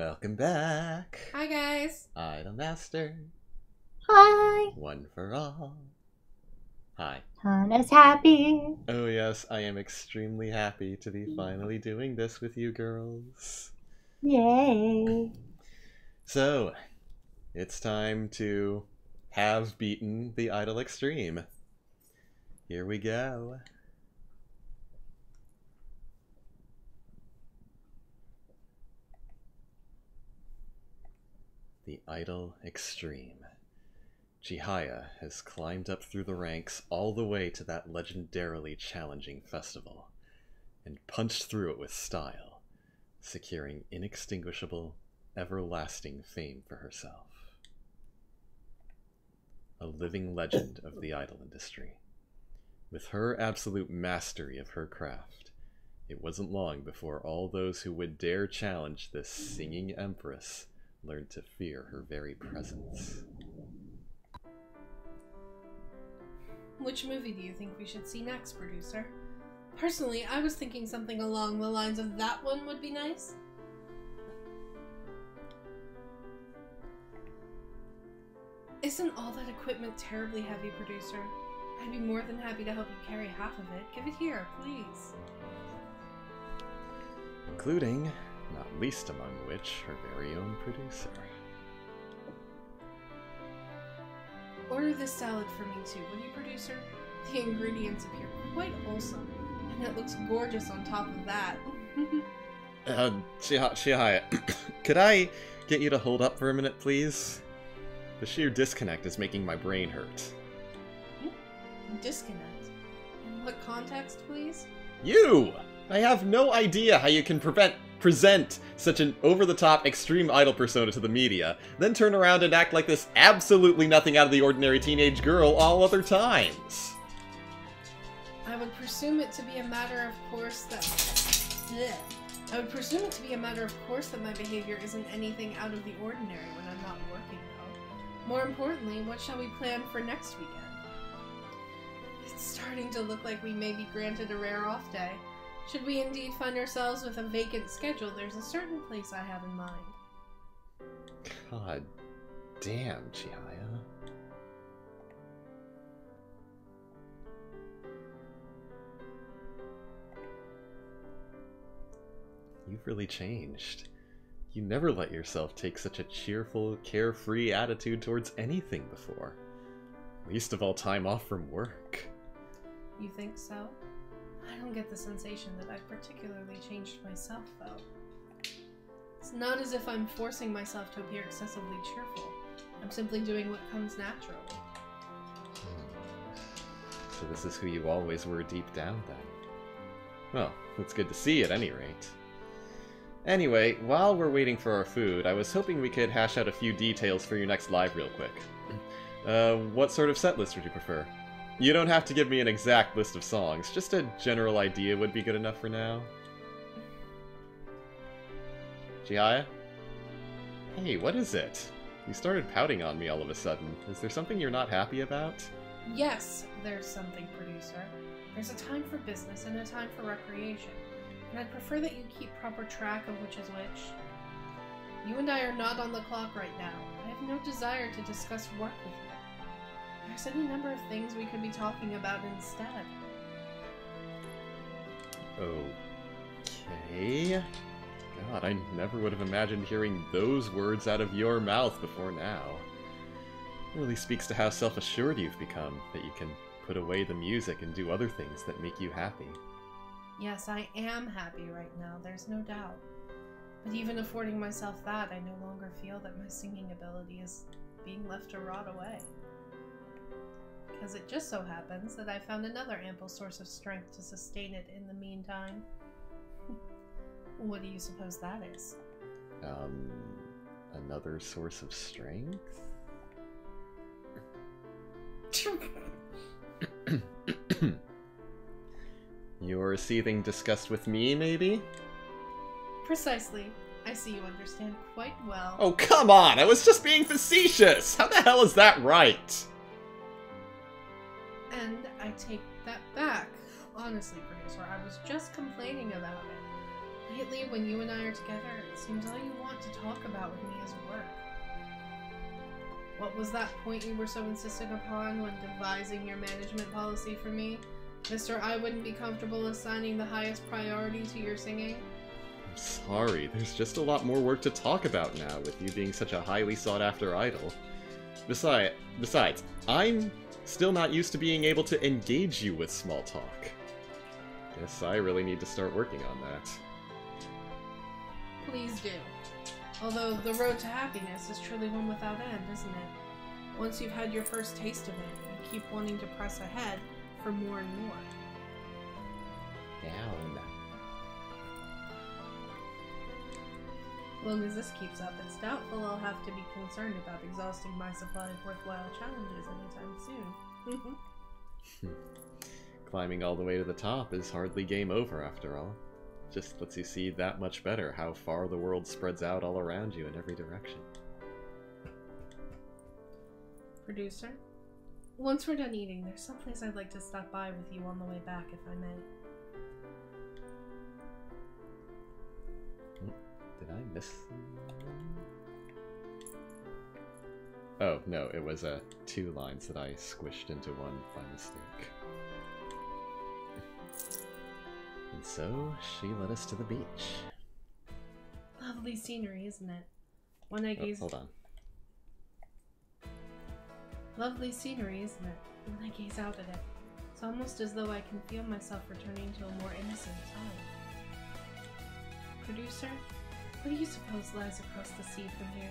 Welcome back. Hi, guys. Idol Master. Hi. One for all. Hi. Hana's happy. Oh, yes. I am extremely happy to be finally doing this with you girls. Yay. So, it's time to have beaten the Idol Extreme. Here we go. The Idol Extreme. Chihaya has climbed up through the ranks all the way to that legendarily challenging festival, and punched through it with style, securing inextinguishable, everlasting fame for herself. A living legend of the idol industry. With her absolute mastery of her craft, it wasn't long before all those who would dare challenge this singing empress learned to fear her very presence. Which movie do you think we should see next, producer? Personally, I was thinking something along the lines of that one would be nice. Isn't all that equipment terribly heavy, producer? I'd be more than happy to help you carry half of it. Give it here, please. Including, not least among which, her very own producer. Order this salad for me too, will you, producer? The ingredients appear quite wholesome, and it looks gorgeous on top of that. Chihaya, could I get you to hold up for a minute, please? The sheer disconnect is making my brain hurt. Disconnect? In what context, please? You! I have no idea how you can present such an over-the-top extreme idol persona to the media, then turn around and act like this absolutely nothing out of the ordinary teenage girl all other times. I would presume it to be a matter of course that my behavior isn't anything out of the ordinary when I'm not working, though. More importantly, what shall we plan for next weekend? It's starting to look like we may be granted a rare off day. Should we indeed find ourselves with a vacant schedule, there's a certain place I have in mind. God damn, Chihaya. You've really changed. You never let yourself take such a cheerful, carefree attitude towards anything before. Least of all time off from work. You think so? I don't get the sensation that I've particularly changed myself, though. It's not as if I'm forcing myself to appear excessively cheerful. I'm simply doing what comes natural. So this is who you always were deep down, then. Well, it's good to see at any rate. Anyway, while we're waiting for our food, I was hoping we could hash out a few details for your next live real quick. What sort of set list would you prefer? You don't have to give me an exact list of songs, just a general idea would be good enough for now. Chihaya? Hey, what is it? You started pouting on me all of a sudden. Is there something you're not happy about? Yes, there's something, producer. There's a time for business and a time for recreation, and I'd prefer that you keep proper track of which is which. You and I are not on the clock right now. I have no desire to discuss work with you. There's any number of things we could be talking about instead. Okay. God, I never would have imagined hearing those words out of your mouth before now. It really speaks to how self-assured you've become, that you can put away the music and do other things that make you happy. Yes, I am happy right now, there's no doubt. But even affording myself that, I no longer feel that my singing ability is being left to rot away. Because it just so happens that I found another ample source of strength to sustain it in the meantime. What do you suppose that is? Another source of strength? You're seething disgust with me, maybe? Precisely. I see you understand quite well. Oh, come on! I was just being facetious! How the hell is that right? And I take that back. Honestly, producer, I was just complaining about it. Lately, when you and I are together, it seems all you want to talk about with me is work. What was that point you were so insistent upon when devising your management policy for me? Mr. I wouldn't be comfortable assigning the highest priority to your singing. I'm sorry, there's just a lot more work to talk about now, with you being such a highly sought-after idol. Besides, I'm still not used to being able to engage you with small talk. Guess I really need to start working on that. Please do. Although, the road to happiness is truly one without end, isn't it? Once you've had your first taste of it, you keep wanting to press ahead for more and more. Down. As long as this keeps up, it's doubtful I'll have to be concerned about exhausting my supply of worthwhile challenges anytime soon. Climbing all the way to the top is hardly game over, after all. Just lets you see that much better how far the world spreads out all around you in every direction. Producer? Once we're done eating, there's someplace I'd like to stop by with you on the way back, if I may. Did I miss something? Oh, no, it was two lines that I squished into one by mistake. And so, she led us to the beach. Lovely scenery, isn't it? When I gazed... Oh, hold on. Lovely scenery, isn't it? When I gaze out at it, it's almost as though I can feel myself returning to a more innocent time. Producer, what do you suppose lies across the sea from here?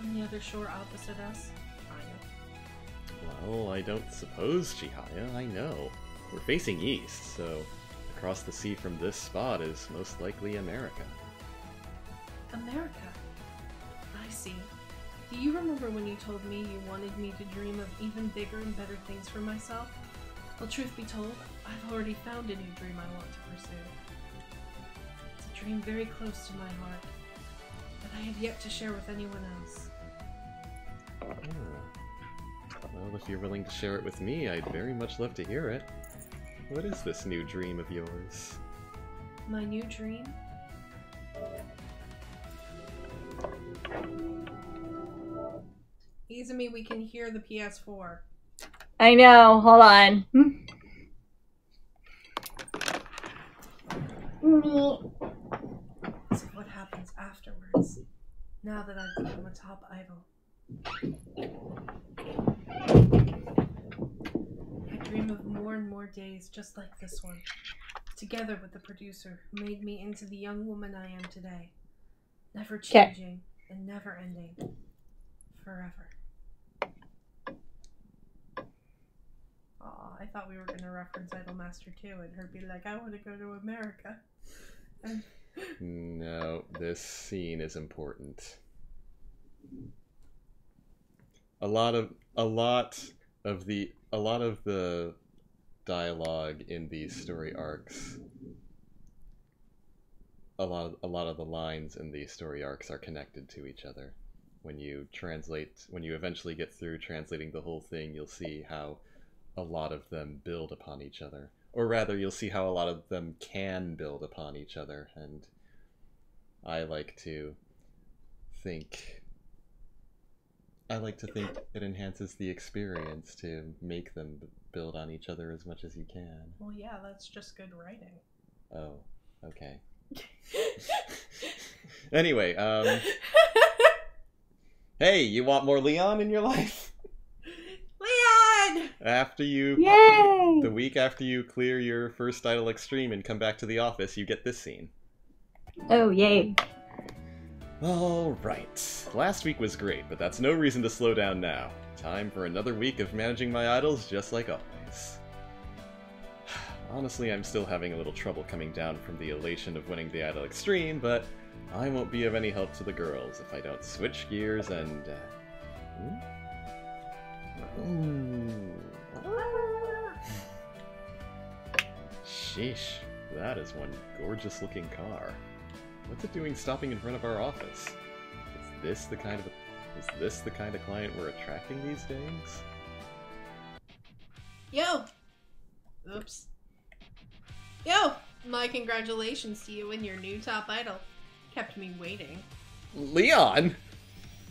On the other shore opposite us? I know. Well, I don't suppose, Chihaya, I know. We're facing east, so across the sea from this spot is most likely America. America? I see. Do you remember when you told me you wanted me to dream of even bigger and better things for myself? Well, truth be told, I've already found a new dream I want to pursue. Dream very close to my heart, that I have yet to share with anyone else. Oh. Well, if you're willing to share it with me, I'd very much love to hear it. What is this new dream of yours? My new dream? Izumi, we can hear the PS4. I know, hold on. So what happens afterwards, now that I've become a top idol? I dream of more and more days just like this one, together with the producer who made me into the young woman I am today. Never changing and never ending. Forever. Aw, I thought we were going to reference Idol Master 2 and her be like, I want to go to America. And no, this scene is important. A lot of the dialogue in these story arcs, a lot of the lines in these story arcs are connected to each other. When you eventually get through translating the whole thing, you'll see how a lot of them build upon each other. Or rather, you'll see how a lot of them can build upon each other, and I like to think it enhances the experience to make them build on each other as much as you can. Well, yeah, that's just good writing. Oh, okay. Anyway, hey, you want more Leon in your life? After you, yay! The week after you clear your first Idol Extreme and come back to the office, you get this scene. Oh, yay. Alright. Last week was great, but that's no reason to slow down now. Time for another week of managing my idols just like always. Honestly, I'm still having a little trouble coming down from the elation of winning the Idol Extreme, but I won't be of any help to the girls if I don't switch gears and... Sheesh, that is one gorgeous looking car. What's it doing stopping in front of our office? Is this the kind of client we're attracting these days? Yo! Oops. Yo! My congratulations to you and your new top idol. Kept me waiting. Leon?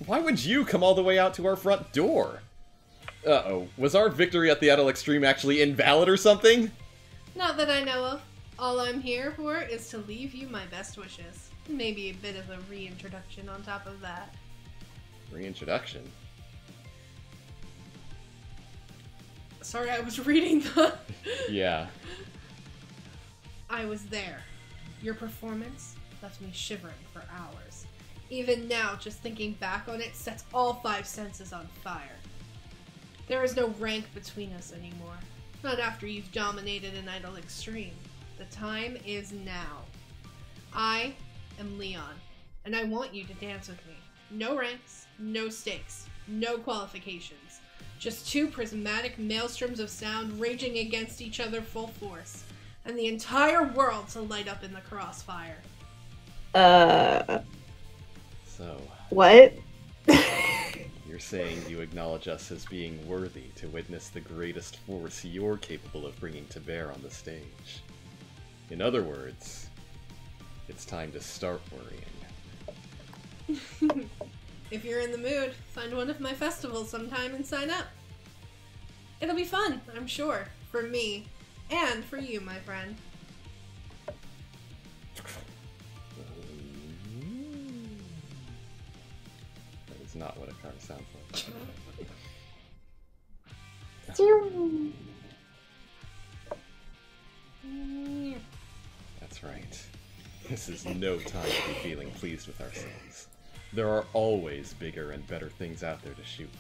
Why would you come all the way out to our front door? Uh-oh. Was our victory at the Idol Extreme actually invalid or something? Not that I know of. All I'm here for is to leave you my best wishes. Maybe a bit of a reintroduction on top of that. Reintroduction? Sorry, I was reading the... Yeah. I was there. Your performance left me shivering for hours. Even now, just thinking back on it sets all five senses on fire. There is no rank between us anymore. Not after you've dominated an Idol Extreme. The time is now. I am Leon, and I want you to dance with me. No ranks, no stakes, no qualifications. Just two prismatic maelstroms of sound raging against each other full force, and the entire world to light up in the crossfire. So... What? You're saying you acknowledge us as being worthy to witness the greatest force you're capable of bringing to bear on the stage. In other words, it's time to start worrying. If you're in the mood, find one of my festivals sometime and sign up. It'll be fun, I'm sure. For me. And for you, my friend. That is not what a car sounds like. That's right. This is no time to be feeling pleased with ourselves. There are always bigger and better things out there to shoot for.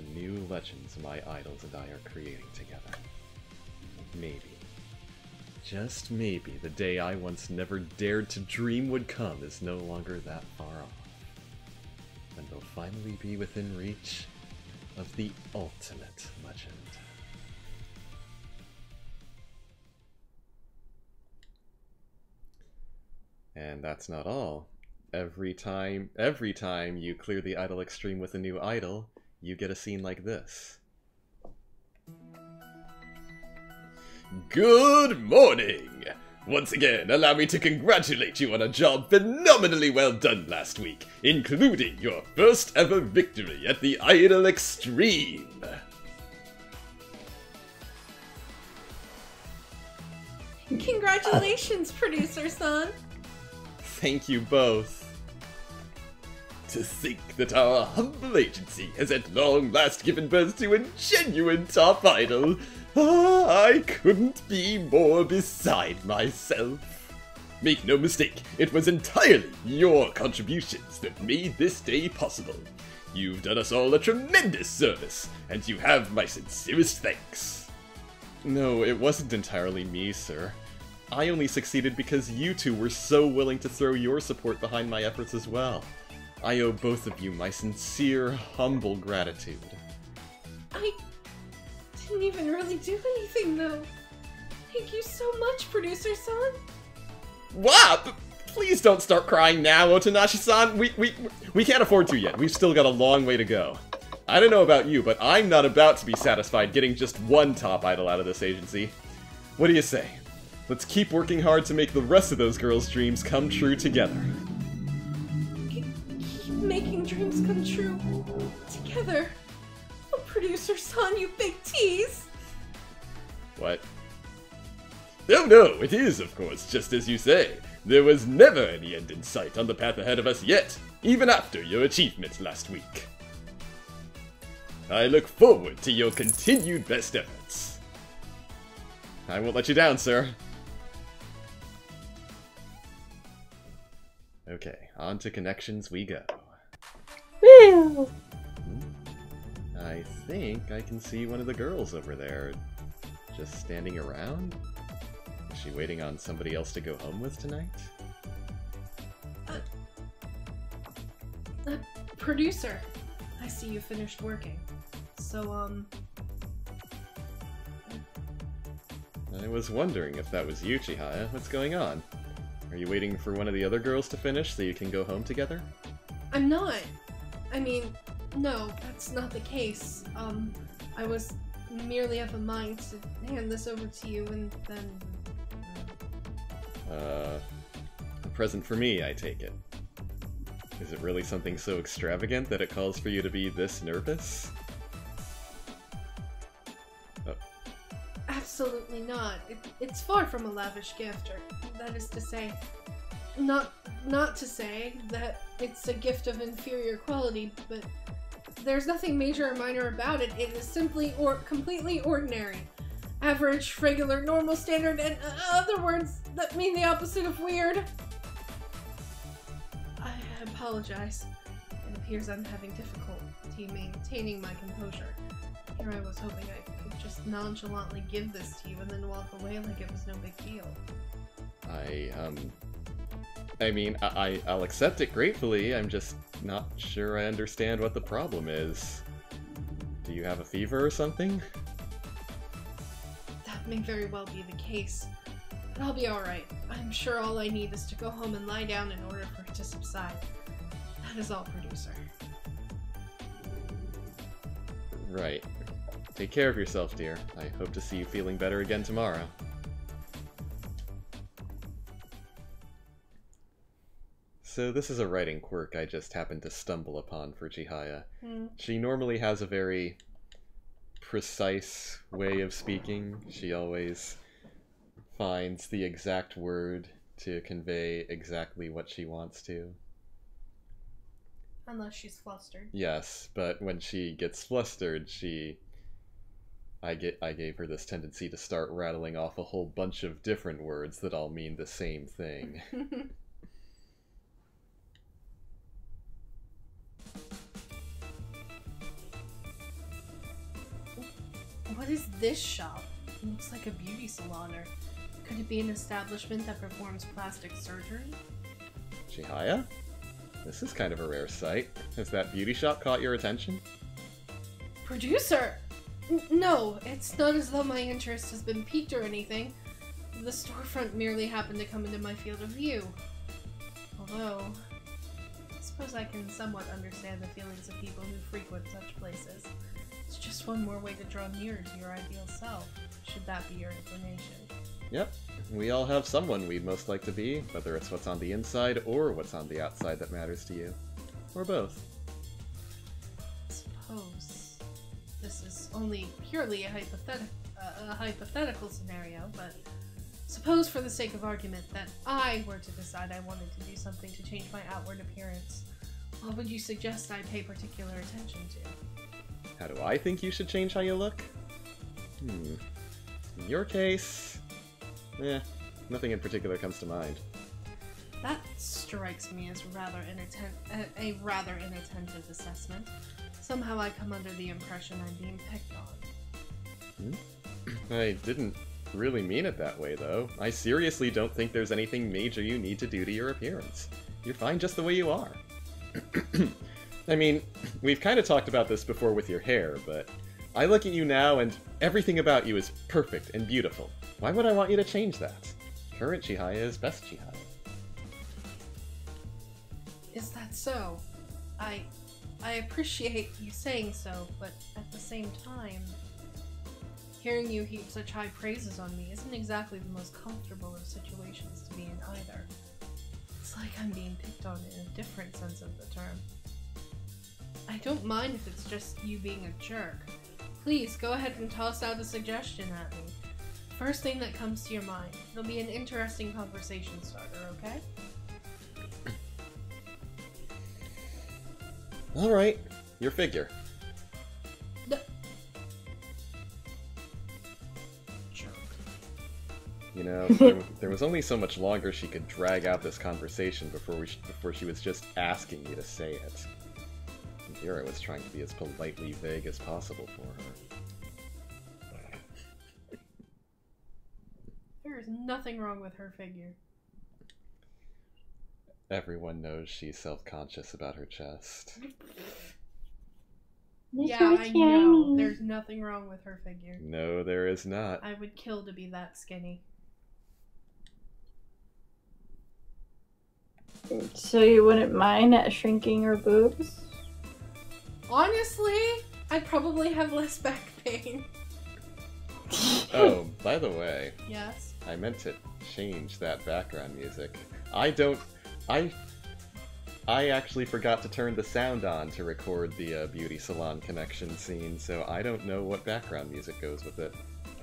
The new legends my idols and I are creating together. Maybe, just maybe, the day I once never dared to dream would come is no longer that far off. And they'll finally be within reach of the ultimate legend. And that's not all. Every time you clear the Idol Extreme with a new idol, you get a scene like this. Good morning! Once again, allow me to congratulate you on a job phenomenally well done last week, including your first ever victory at the Idol Extreme! Congratulations, producer-san! Thank you both. To think that our humble agency has at long last given birth to a genuine top idol. I couldn't be more beside myself. Make no mistake, it was entirely your contributions that made this day possible. You've done us all a tremendous service, and you have my sincerest thanks. No, it wasn't entirely me, sir. I only succeeded because you two were so willing to throw your support behind my efforts as well. I owe both of you my sincere, humble gratitude. I didn't even really do anything, though. Thank you so much, producer-san. Wow! Please don't start crying now, Otonashi-san. We can't afford to yet. We've still got a long way to go. I don't know about you, but I'm not about to be satisfied getting just one top idol out of this agency. What do you say? Let's keep working hard to make the rest of those girls' dreams come true together. Making dreams come true together. Oh, producer-san, you big tease! What? Oh no, it is, of course, just as you say. There was never any end in sight on the path ahead of us yet, even after your achievements last week. I look forward to your continued best efforts. I won't let you down, sir. Okay, on to connections we go. Woo! I think I can see one of the girls over there just standing around. Is she waiting on somebody else to go home with tonight? Producer, I see you finished working. So, I was wondering if that was you, Chihaya. What's going on? Are you waiting for one of the other girls to finish so you can go home together? I'm not. I mean, no, that's not the case. I was merely of a mind to hand this over to you and then... A present for me, I take it. Is it really something so extravagant that it calls for you to be this nervous? Oh. Absolutely not. It's far from a lavish gift, or that is to say, not to say that it's a gift of inferior quality, but there's nothing major or minor about it. It is simply or completely ordinary. Average, regular, normal, standard, and other words that mean the opposite of weird. I apologize. It appears I'm having difficulty maintaining my composure. Here I was hoping I could just nonchalantly give this to you and then walk away like it was no big deal. I mean, I'll accept it gratefully, I'm just not sure I understand what the problem is. Do you have a fever or something? That may very well be the case. But I'll be alright. I'm sure all I need is to go home and lie down in order for it to subside. That is all, producer. Right. Take care of yourself, dear. I hope to see you feeling better again tomorrow. So this is a writing quirk I just happened to stumble upon for Chihaya. She normally has a very precise way of speaking. She always finds the exact word to convey exactly what she wants to. Unless she's flustered. Yes, but when she gets flustered, I gave her this tendency to start rattling off a whole bunch of different words that all mean the same thing. What is this shop? It looks like a beauty salon, or could it be an establishment that performs plastic surgery? Chihaya? This is kind of a rare sight. Has that beauty shop caught your attention? Producer! No, it's not as though my interest has been piqued or anything. The storefront merely happened to come into my field of view. Although, I suppose I can somewhat understand the feelings of people who frequent such places. It's just one more way to draw nearer to your ideal self, should that be your inclination. Yep. We all have someone we'd most like to be, whether it's what's on the inside or what's on the outside that matters to you. Or both. I suppose this is only purely a hypothetical scenario, but suppose for the sake of argument that I were to decide I wanted to do something to change my outward appearance. What would you suggest I pay particular attention to? How do I think you should change how you look? In your case... nothing in particular comes to mind. That strikes me as rather a rather inattentive assessment. Somehow I come under the impression I'm being picked on. I didn't really mean it that way, though. I seriously don't think there's anything major you need to do to your appearance. You're fine just the way you are. I mean, we've kind of talked about this before with your hair, but I look at you now and everything about you is perfect and beautiful. Why would I want you to change that? Current Chihaya is best Chihaya. Is that so? I appreciate you saying so, but at the same time, hearing you heap such high praises on me isn't exactly the most comfortable of situations to be in either. It's like I'm being picked on in a different sense of the term. I don't mind if it's just you being a jerk. Please, go ahead and toss out a suggestion at me. First thing that comes to your mind. It'll be an interesting conversation starter, okay? Alright, your figure. Jerk. You know, there was only so much longer she could drag out this conversation before she was just asking you to say it. Yura was trying to be as politely vague as possible for her. There is nothing wrong with her figure. Everyone knows she's self-conscious about her chest. Yeah, I know. There's nothing wrong with her figure. No, there is not. I would kill to be that skinny. So you wouldn't mind at shrinking her boobs? Honestly, I'd probably have less back pain. Oh, by the way. Yes? I meant to change that background music. I actually forgot to turn the sound on to record the beauty salon connection scene, so I don't know what background music goes with it.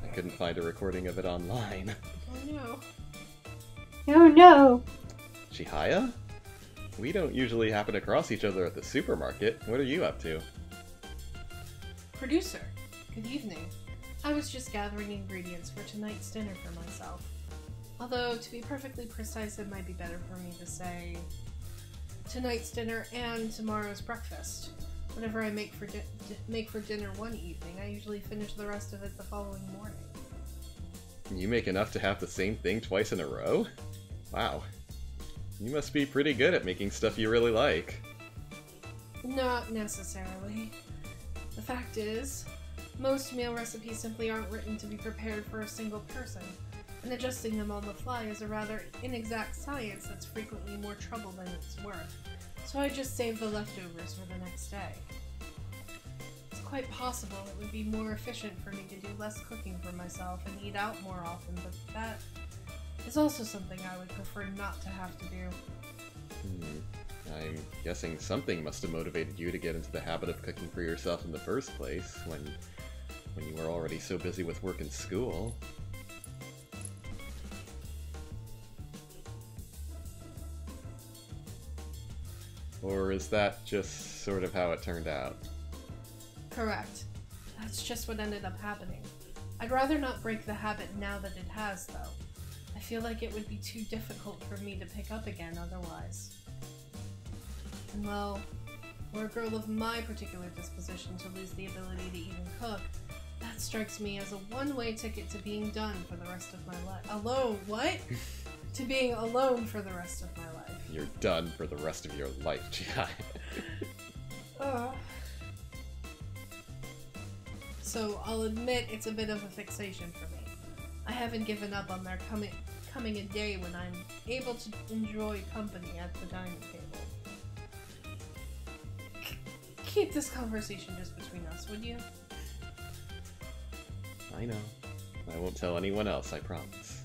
I couldn't find a recording of it online. Oh no. Oh no! Chihaya? We don't usually happen across each other at the supermarket. What are you up to? Producer, good evening. I was just gathering ingredients for tonight's dinner for myself. Although, to be perfectly precise, it might be better for me to say tonight's dinner and tomorrow's breakfast. Whatever I make for dinner one evening, I usually finish the rest of it the following morning. You make enough to have the same thing twice in a row? Wow. You must be pretty good at making stuff you really like. Not necessarily. The fact is, most meal recipes simply aren't written to be prepared for a single person, and adjusting them on the fly is a rather inexact science that's frequently more trouble than it's worth, so I just save the leftovers for the next day. It's quite possible it would be more efficient for me to do less cooking for myself and eat out more often, but that is also something I would prefer not to have to do. I'm guessing something must have motivated you to get into the habit of cooking for yourself in the first place, when you were already so busy with work and school. Or is that just sort of how it turned out? Correct. That's just what ended up happening. I'd rather not break the habit now that it has, though. I feel like it would be too difficult for me to pick up again otherwise. And well, for a girl of my particular disposition to lose the ability to even cook, that strikes me as a one-way ticket to being done for the rest of my life. Alone, what? To being alone for the rest of my life. You're done for the rest of your life, Chihaya. So I'll admit it's a bit of a fixation for me. I haven't given up on there coming a day when I'm able to enjoy company at the dining table. Keep this conversation just between us, would you? I know. I won't tell anyone else, I promise.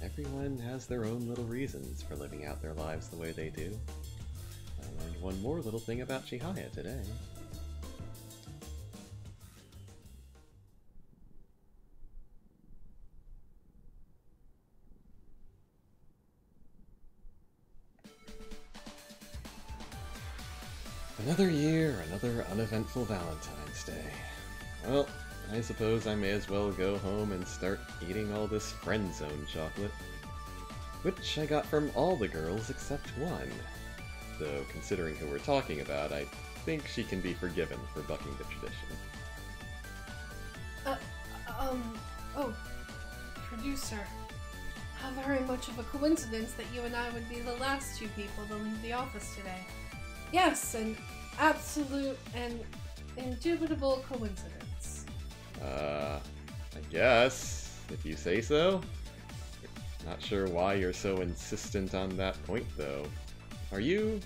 Everyone has their own little reasons for living out their lives the way they do. I learned one more little thing about Chihaya today. Another year, another uneventful Valentine's Day. Well, I suppose I may as well go home and start eating all this friend zone chocolate. Which I got from all the girls except one. Though, considering who we're talking about, I think she can be forgiven for bucking the tradition. Oh, producer. How very much of a coincidence that you and I would be the last two people to leave the office today. Yes, an absolute and indubitable coincidence. I guess, if you say so. Not sure why you're so insistent on that point, though. Are you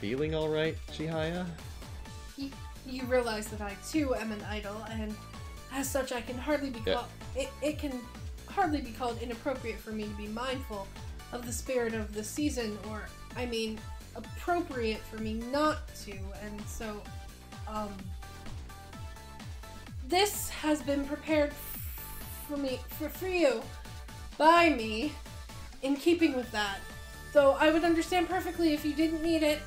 feeling alright, Chihaya? You realize that I, too, am an idol, and as such I can hardly be called... Yeah. It can hardly be called inappropriate for me to be mindful of the spirit of the season, or, I mean... appropriate for me not to, and so, this has been prepared for you, by me, in keeping with that, though I would understand perfectly if you didn't need it,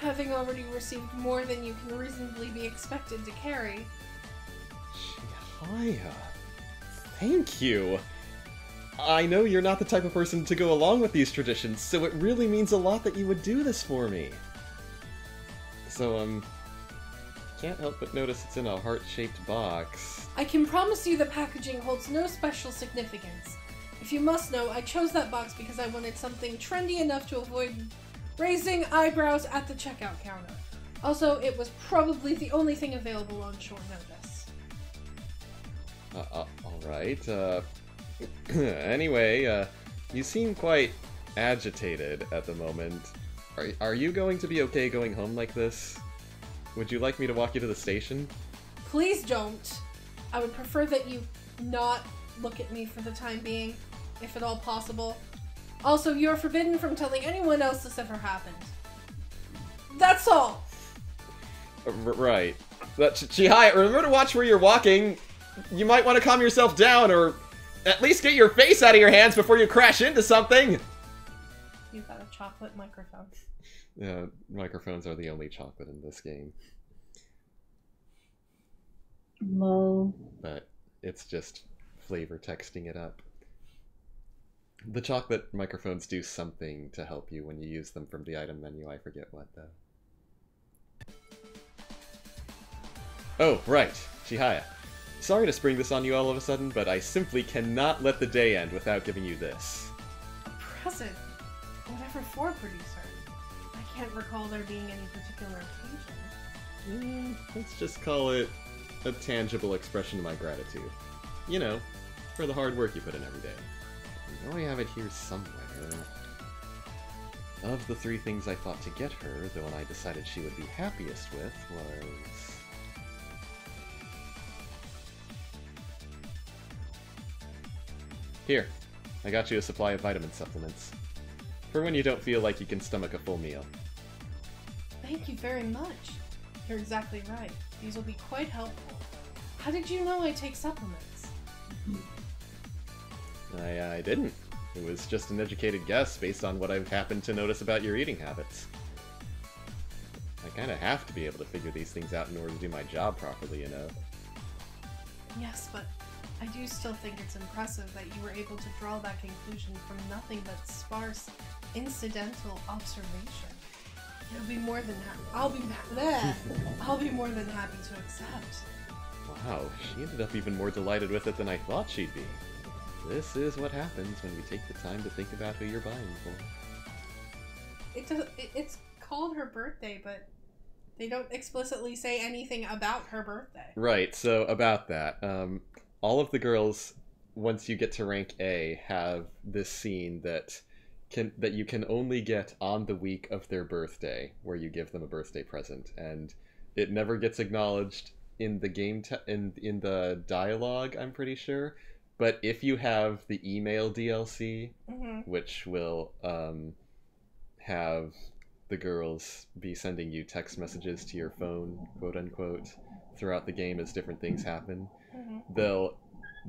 having already received more than you can reasonably be expected to carry. Chihaya, thank you! I know you're not the type of person to go along with these traditions, so it really means a lot that you would do this for me. So, can't help but notice it's in a heart-shaped box. I can promise you the packaging holds no special significance. If you must know, I chose that box because I wanted something trendy enough to avoid raising eyebrows at the checkout counter. Also, it was probably the only thing available on short notice. Alright, Anyway, you seem quite agitated at the moment. Are you going to be okay going home like this? Would you like me to walk you to the station? Please don't. I would prefer that you not look at me for the time being, if at all possible. Also, you're forbidden from telling anyone else this ever happened. That's all! Right. But Chihaya, remember to watch where you're walking. You might want to calm yourself down, or at least get your face out of your hands before you crash into something! You got a chocolate microphone. Yeah, microphones are the only chocolate in this game. Lol. But it's just flavor texting it up. The chocolate microphones do something to help you when you use them from the item menu. I forget what, though. Oh, right. Chihaya. Sorry to spring this on you all of a sudden, but I simply cannot let the day end without giving you this. A present? Whatever for, producer? I can't recall there being any particular occasion. Let's just call it a tangible expression of my gratitude. You know, for the hard work you put in every day. I know I have it here somewhere. Of the three things I thought to get her, the one I decided she would be happiest with was... Here, I got you a supply of vitamin supplements. For when you don't feel like you can stomach a full meal. Thank you very much. You're exactly right. These will be quite helpful. How did you know I take supplements? I didn't. It was just an educated guess based on what I've happened to notice about your eating habits. I kind of have to be able to figure these things out in order to do my job properly, you know. Yes, but I do still think it's impressive that you were able to draw that conclusion from nothing but sparse, incidental observation. It'll be more than I'll be more than happy to accept. Wow, she ended up even more delighted with it than I thought she'd be. This is what happens when we take the time to think about who you're buying for. It's called her birthday, but they don't explicitly say anything about her birthday. Right, so about that. All of the girls, once you get to rank A, have this scene that you can only get on the week of their birthday, where you give them a birthday present. And it never gets acknowledged in the game, in the dialogue, I'm pretty sure. But if you have the email DLC, which will have the girls be sending you text messages to your phone, quote unquote, throughout the game as different things happen, they'll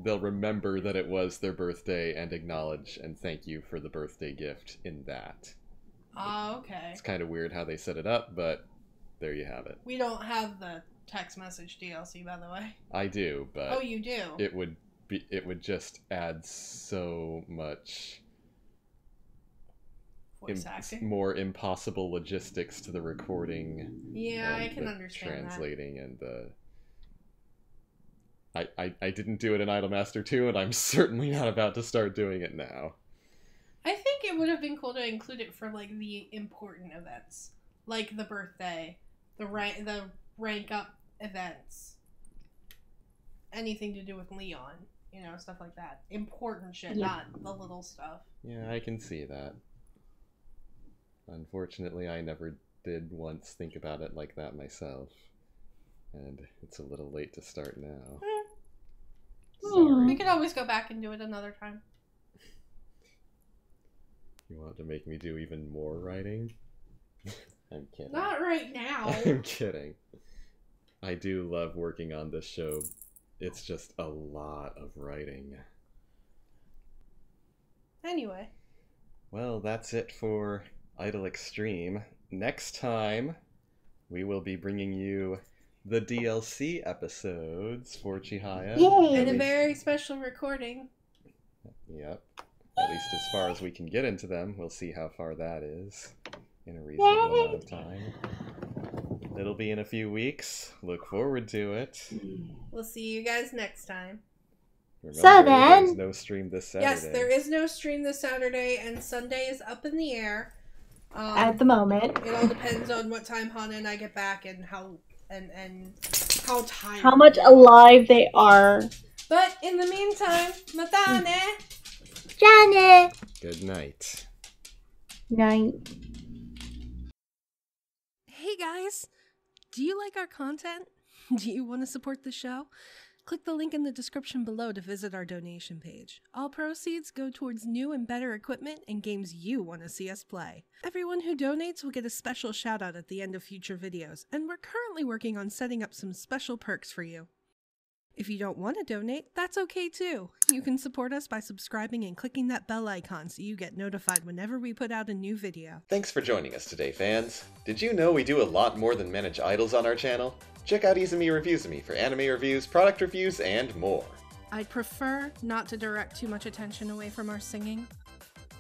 remember that it was their birthday and acknowledge and thank you for the birthday gift in that. Oh, okay. It's kind of weird how they set it up, but there you have it. We don't have the text message DLC, by the way. I do, but... Oh, you do? It would just add so much more impossible logistics to the recording. Yeah, I can understand translating that. And the I didn't do it in Idol Master 2, and I'm certainly not about to start doing it now. I think it would have been cool to include it for like the important events, like the birthday, the rank up events, anything to do with Leon. You know, stuff like that. Important shit, not the little stuff. Yeah, I can see that. Unfortunately, I never did once think about it like that myself. And it's a little late to start now. Sorry. We could always go back and do it another time. You want to make me do even more writing? I'm kidding. Not right now. I'm kidding. I do love working on this show. It's just a lot of writing. Anyway. Well, that's it for Idol Extreme. Next time, we will be bringing you the DLC episodes for Chihaya. Yay! And a very special recording. Yep. At least as far as we can get into them. We'll see how far that is in a reasonable amount of time. It'll be in a few weeks. Look forward to it. We'll see you guys next time. Remember, so then... There's no stream this Saturday. Yes, there is no stream this Saturday, and Sunday is up in the air. At the moment. It all depends on what time Hana and I get back and how tired. How much alive they are. But in the meantime, matane. Jane. Good night. Night. Hey guys. Do you like our content? Do you want to support the show? Click the link in the description below to visit our donation page. All proceeds go towards new and better equipment and games you want to see us play. Everyone who donates will get a special shout out at the end of future videos, and we're currently working on setting up some special perks for you. If you don't want to donate, that's okay too. You can support us by subscribing and clicking that bell icon so you get notified whenever we put out a new video. Thanks for joining us today, fans. Did you know we do a lot more than manage idols on our channel? Check out Izumi Reviews Me for anime reviews, product reviews, and more. I'd prefer not to direct too much attention away from our singing.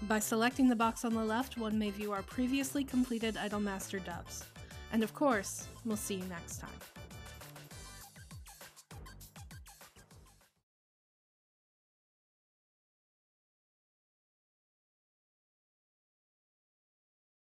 By selecting the box on the left, one may view our previously completed Idol Master dubs. And of course, we'll see you next time.